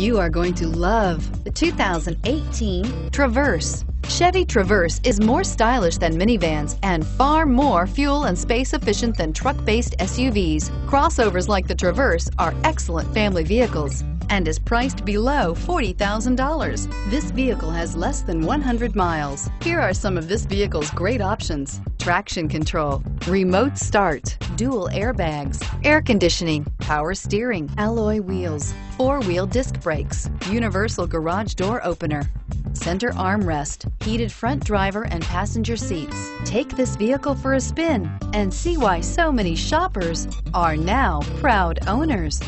You are going to love the 2018 Traverse. Chevy Traverse is more stylish than minivans and far more fuel and space efficient than truck-based SUVs. Crossovers like the Traverse are excellent family vehicles and is priced below $40,000. This vehicle has less than 100 miles. Here are some of this vehicle's great options: traction control, remote start, dual airbags, air conditioning, power steering, alloy wheels, four-wheel disc brakes, universal garage door opener, center armrest, heated front driver and passenger seats. Take this vehicle for a spin and see why so many shoppers are now proud owners.